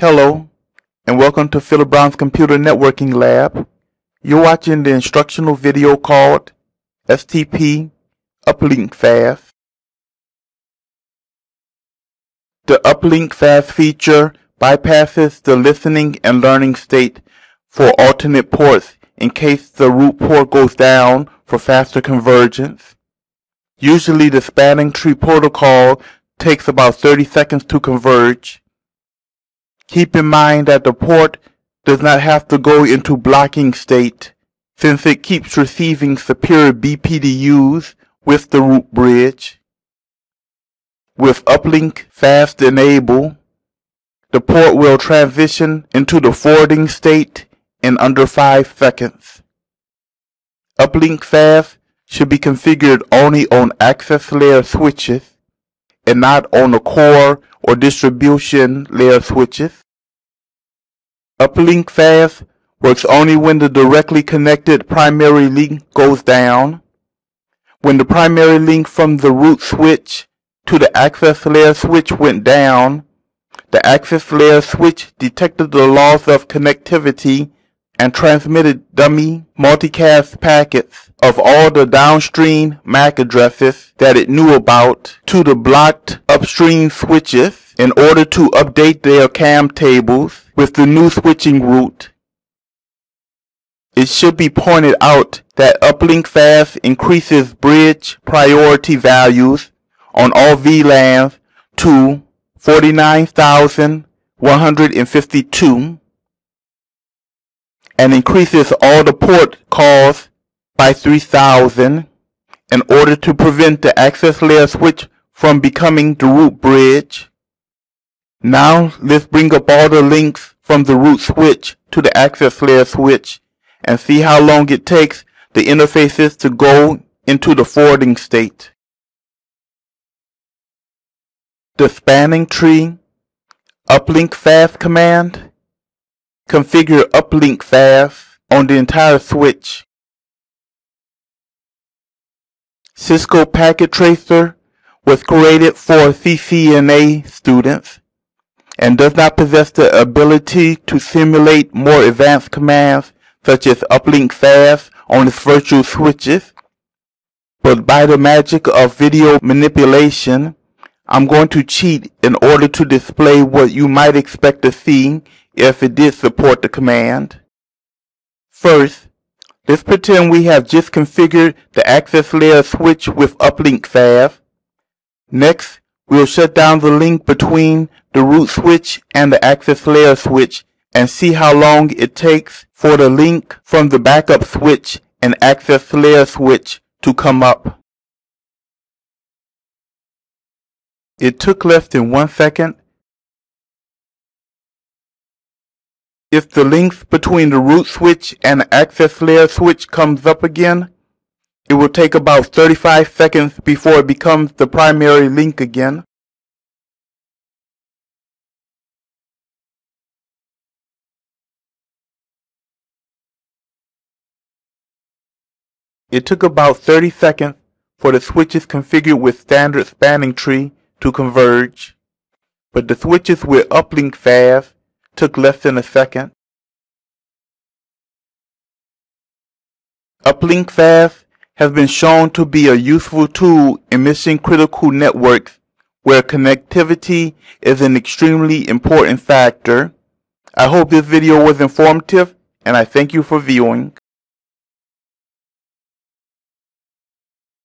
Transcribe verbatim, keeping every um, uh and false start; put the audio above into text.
Hello, and welcome to Philip Brown's Computer Networking Lab. You're watching the instructional video called S T P Uplink Fast. The Uplink Fast feature bypasses the listening and learning state for alternate ports in case the root port goes down for faster convergence. Usually the spanning tree protocol takes about thirty seconds to converge. Keep in mind that the port does not have to go into blocking state since it keeps receiving superior B P D Us with the root bridge. With Uplink Fast Enable, the port will transition into the forwarding state in under five seconds. Uplink Fast should be configured only on access layer switches and not on the core or distribution layer switches. Uplink Fast works only when the directly connected primary link goes down. When the primary link from the root switch to the access layer switch went down, the access layer switch detected the loss of connectivity and transmitted dummy multicast packets of all the downstream M A C addresses that it knew about to the blocked upstream switches in order to update their C A M tables with the new switching route. It should be pointed out that Uplink Fast increases bridge priority values on all V LANs to forty-nine thousand one hundred fifty-two and increases all the port calls by three thousand in order to prevent the access layer switch from becoming the root bridge. Now let's bring up all the links from the root switch to the access layer switch and see how long it takes the interfaces to go into the forwarding state. The spanning tree Uplink Fast command configure Uplink Fast on the entire switch. Cisco Packet Tracer was created for C C N A students and does not possess the ability to simulate more advanced commands such as Uplink Fast on its virtual switches. But by the magic of video manipulation, I'm going to cheat in order to display what you might expect to see if it did support the command. First, let's pretend we have just configured the access layer switch with Uplink Fast. Next, we'll shut down the link between the root switch and the access layer switch and see how long it takes for the link from the backup switch and access layer switch to come up. It took less than one second. If the links between the root switch and the access layer switch comes up again, it will take about thirty-five seconds before it becomes the primary link again. It took about thirty seconds for the switches configured with standard spanning tree to converge, but the switches with Uplink Fast took less than a second. Uplink Fast has been shown to be a useful tool in mission-critical networks where connectivity is an extremely important factor. I hope this video was informative, and I thank you for viewing.